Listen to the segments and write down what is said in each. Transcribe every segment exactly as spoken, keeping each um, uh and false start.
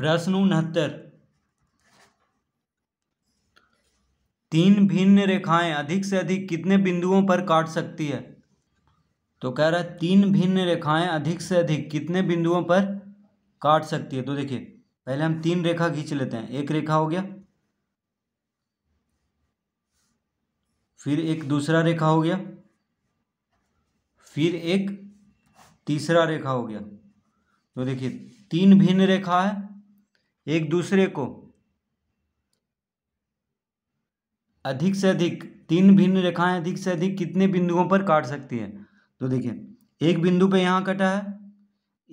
प्रश्न उनहत्तर, तीन भिन्न रेखाएं अधिक से अधिक कितने बिंदुओं पर काट सकती है? तो कह रहा है तीन भिन्न रेखाएं अधिक से अधिक कितने बिंदुओं पर काट सकती है। तो देखिए पहले हम तीन रेखा खींच लेते हैं, एक रेखा हो गया, फिर एक दूसरा रेखा हो गया, फिर एक तीसरा रेखा हो गया। तो देखिए तीन भिन्न रेखा है, एक दूसरे को अधिक से अधिक, तीन भिन्न रेखाएं अधिक से अधिक कितने बिंदुओं पर काट सकती है। तो देखिए एक बिंदु पे यहाँ कटा है,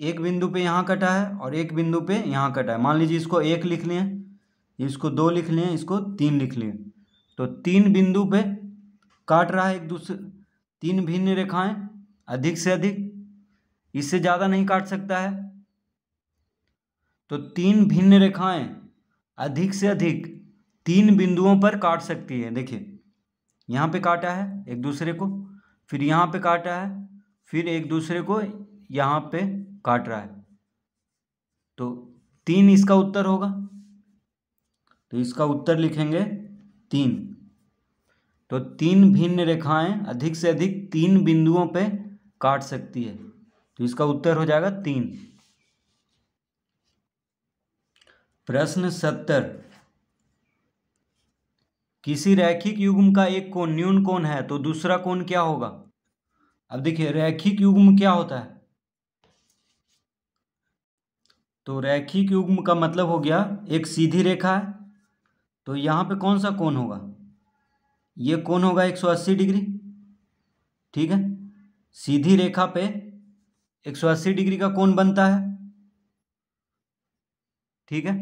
एक बिंदु पे यहाँ कटा है और एक बिंदु पे यहाँ कटा है। मान लीजिए इसको एक लिख लें, इसको दो लिख लें, इसको तीन लिख लें। तो तीन बिंदु पे काट रहा है एक दूसरे, तीन भिन्न रेखाएं अधिक से अधिक, इससे ज़्यादा नहीं काट सकता है। तो तीन भिन्न रेखाएं अधिक से अधिक तीन बिंदुओं पर काट सकती है। देखिए यहाँ पे काटा है एक दूसरे को, फिर यहाँ पे काटा है, फिर एक दूसरे को यहाँ पे काट रहा है। तो तीन इसका उत्तर होगा, तो इसका उत्तर लिखेंगे तीन। तो तीन भिन्न रेखाएं अधिक से अधिक तीन बिंदुओं पे काट सकती है, तो इसका उत्तर हो जाएगा तीन। प्रश्न सत्तर, किसी रैखिक युग्म का एक कोण न्यून कोण है तो दूसरा कोण क्या होगा? अब देखिए रैखिक युग्म क्या होता है? तो रैखिक युग्म का मतलब हो गया एक सीधी रेखा है, तो यहाँ पे कौन सा कोण होगा? ये कोण होगा एक सौ अस्सी डिग्री, ठीक है। सीधी रेखा पे एक सौ अस्सी डिग्री का कोण बनता है, ठीक है।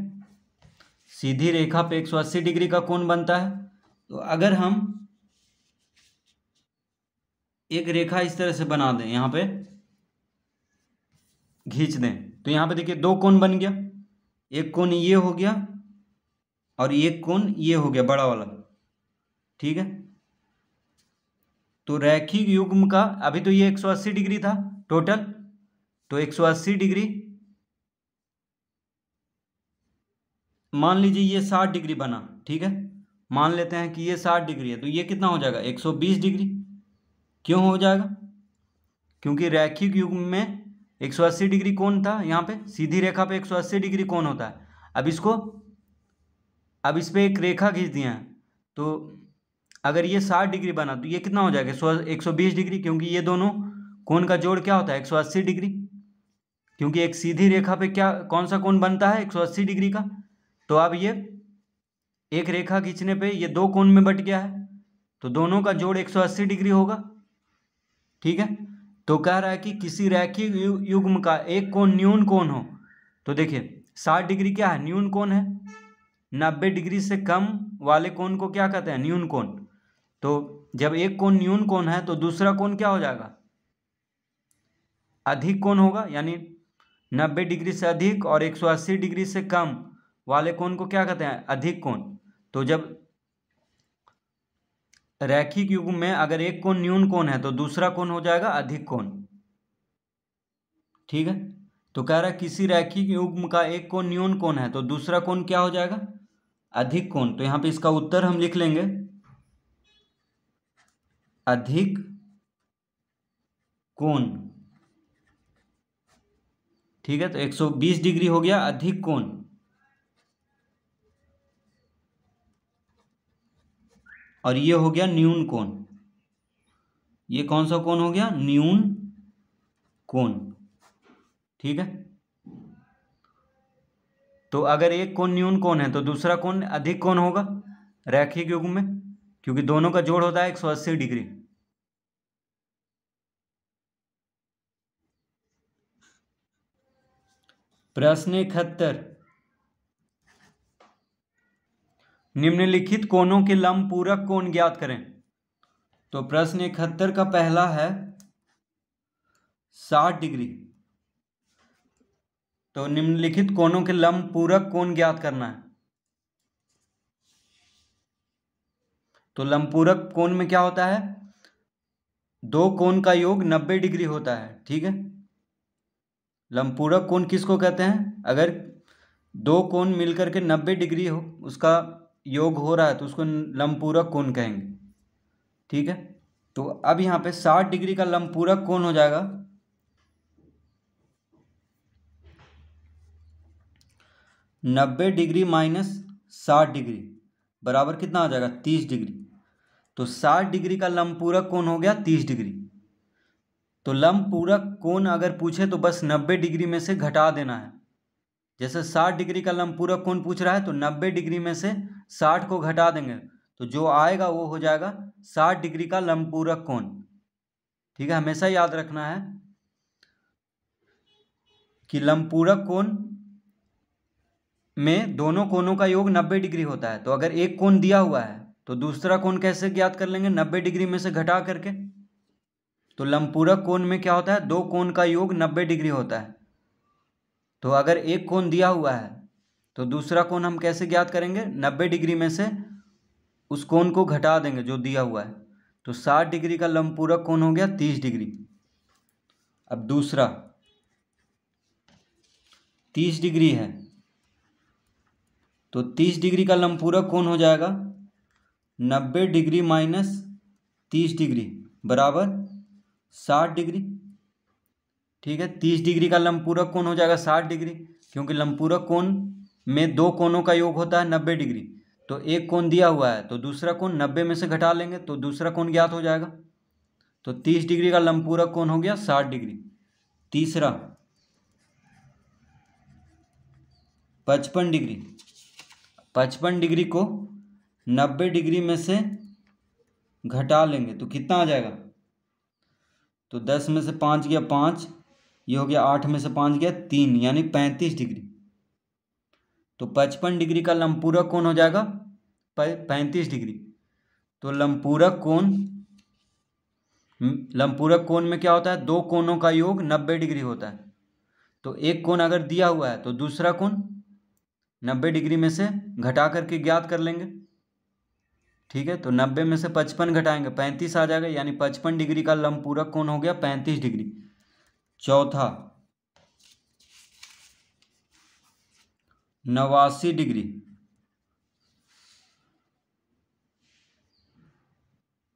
सीधी रेखा पे एक सौ अस्सी डिग्री का कोण बनता है। तो अगर हम एक रेखा इस तरह से बना दें, यहाँ पे खींच दें, तो यहाँ पे देखिए दो कोण बन गया, एक कोण ये हो गया और एक कोण ये हो गया बड़ा वाला, ठीक है। तो रैखिक युग्म का, अभी तो ये एक सौ अस्सी डिग्री था टोटल, तो एक सौ अस्सी डिग्री, मान लीजिए ये साठ डिग्री बना, ठीक है। मान लेते हैं कि ये साठ डिग्री है, तो ये कितना हो जाएगा? एक सौ बीस डिग्री। क्यों हो जाएगा? क्योंकि रैखिक युग्म में एक सौ अस्सी डिग्री कोण था, यहाँ पे सीधी रेखा पे एक सौ अस्सी डिग्री कोण होता है। अब इसको, अब इस पर एक रेखा खींच दिया है, तो अगर ये साठ डिग्री बना तो ये कितना हो जाएगा? एक सौ बीस डिग्री, क्योंकि ये दोनों कोण का जोड़ क्या होता है? एक सौ अस्सी डिग्री। क्योंकि एक सीधी रेखा पे क्या, कौन सा कोण बनता है? एक सौ अस्सी डिग्री का। तो अब ये एक रेखा खींचने पे ये दो कोण में बट गया है, तो दोनों का जोड़ एक सौ अस्सी डिग्री होगा, ठीक है। तो कह रहा है कि किसी रैखिक युग्म का एक कोण न्यून कोण हो, तो देखिए साठ डिग्री क्या है? न्यून कोण है। नब्बे डिग्री से कम वाले कोण को क्या कहते हैं? न्यून कोण। तो जब एक कोण न्यून कोण है तो दूसरा कोण क्या हो जाएगा? अधिक कोण होगा, यानी नब्बे डिग्री से अधिक और एक सौ अस्सी डिग्री से कम वाले कोण को क्या कहते हैं? अधिक कोण। तो जब रैखिक युग्म में अगर एक कोण न्यून कोण है तो दूसरा कोण हो जाएगा अधिक कोण, ठीक है। तो कह रहा है किसी रैखिक युग्म का एक कोण न्यून कोण है तो दूसरा कोण क्या हो जाएगा? अधिक कोण। तो यहाँ पे इसका उत्तर हम लिख लेंगे अधिक कोण, ठीक है। तो एक सौ बीस डिग्री हो गया अधिक कोण। और ये हो गया न्यून कोण, ये कौन सा कोण हो गया? न्यून कोण, ठीक है। तो अगर एक कोण न्यून कोण है तो दूसरा कोण अधिक कोण होगा रैखिक युग्म में, क्योंकि दोनों का जोड़ होता है एक सौ अस्सी डिग्री। प्रश्न इकहत्तर, निम्नलिखित कोणों के लंब पूरक कोण ज्ञात करें। तो प्रश्न इकहत्तर का पहला है साठ डिग्री। तो निम्नलिखित कोणों के लंब पूरक कोण ज्ञात करना है। तो लंब पूरक कोण में क्या होता है? दो कोण का योग नब्बे डिग्री होता है, ठीक है। लंब पूरक कोण किसको कहते हैं? अगर दो कोण मिलकर के नब्बे डिग्री हो उसका योग हो रहा है तो उसको लंबपूरक कोण कहेंगे। ठीक है, तो अब यहाँ पे साठ डिग्री का लंबपूरक कोण हो जाएगा। नब्बे डिग्री माइनस साठ डिग्री बराबर कितना हो जाएगा? तीस डिग्री। तो साठ डिग्री का लंबपूरक कोण हो गया तीस डिग्री। तो लंबपूरक कोण अगर पूछे तो बस नब्बे डिग्री में से घटा देना है। जैसे साठ डिग्री का लंबपूरक कोण पूछ रहा है तो नब्बे डिग्री में से साठ को घटा देंगे तो जो आएगा वो हो जाएगा साठ डिग्री का लंबपूरक कोण। ठीक है, हमेशा याद रखना है कि लंबपूरक कोण में दोनों कोणों का योग नब्बे डिग्री होता है। तो अगर एक कोण दिया हुआ है तो दूसरा कोण कैसे ज्ञात कर लेंगे? नब्बे डिग्री में से घटा करके। तो लंबपूरक कोण में क्या होता है? दो कोण का योग नब्बे डिग्री होता है। तो अगर एक कोण दिया हुआ है तो दूसरा कोण हम कैसे ज्ञात करेंगे? नब्बे डिग्री में से उस कोण को घटा देंगे जो दिया हुआ है। तो साठ डिग्री का लंबपूरक कोण हो गया तीस डिग्री। अब दूसरा तीस डिग्री है तो तीस डिग्री का लंबपूरक कोण हो जाएगा नब्बे डिग्री माइनस तीस डिग्री बराबर साठ डिग्री। ठीक है, तीस डिग्री का लंबपूरक कोण हो जाएगा साठ डिग्री, क्योंकि लंबपूरक कोण में दो कोणों का योग होता है नब्बे डिग्री। तो एक कोण दिया हुआ है तो दूसरा कोण नब्बे में से घटा लेंगे तो दूसरा कोण ज्ञात हो जाएगा। तो तीस डिग्री का लंबपूरक कोण हो गया साठ डिग्री। तीसरा पचपन डिग्री। पचपन डिग्री को नब्बे डिग्री में से घटा लेंगे तो कितना आ जाएगा? तो दस में से पाँच गया पाँच, ये हो गया आठ में से पाँच गया तीन, यानी पैंतीस डिग्री। तो पचपन डिग्री का लंबपूरक कोण हो जाएगा पैंतीस डिग्री। तो लंबपूरक कोण लंबपूरक कोण में क्या होता है? दो कोणों का योग नब्बे डिग्री होता है। तो एक कोण अगर दिया हुआ है तो दूसरा कोण नब्बे डिग्री में से घटा करके ज्ञात कर लेंगे। ठीक है, तो नब्बे में से पचपन घटाएंगे पैंतीस आ जाएगा, यानी पचपन डिग्री का लंबपूरक कोण हो गया पैंतीस डिग्री। चौथा नवासी डिग्री।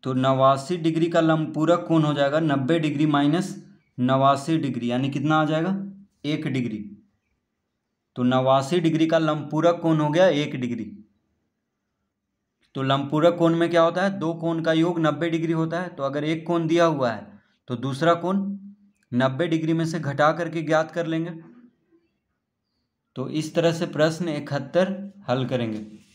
तो नवासी डिग्री का लंबपूरक कोण हो जाएगा नब्बे डिग्री माइनस नवासी डिग्री, यानी कितना आ जाएगा? एक डिग्री। तो नवासी डिग्री का लंबपूरक कोण हो गया एक डिग्री। तो लंबपूरक कोण में क्या होता है? दो कोण का योग नब्बे डिग्री होता है। तो अगर एक कोण दिया हुआ है तो दूसरा कोण नब्बे डिग्री में से घटा करके ज्ञात कर लेंगे। तो इस तरह से प्रश्न इकहत्तर हल करेंगे।